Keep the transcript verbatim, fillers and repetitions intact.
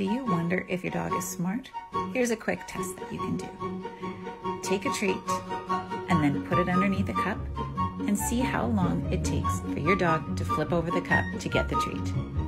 Do you wonder if your dog is smart? Here's a quick test that you can do. Take a treat and then put it underneath a cup and see how long it takes for your dog to flip over the cup to get the treat.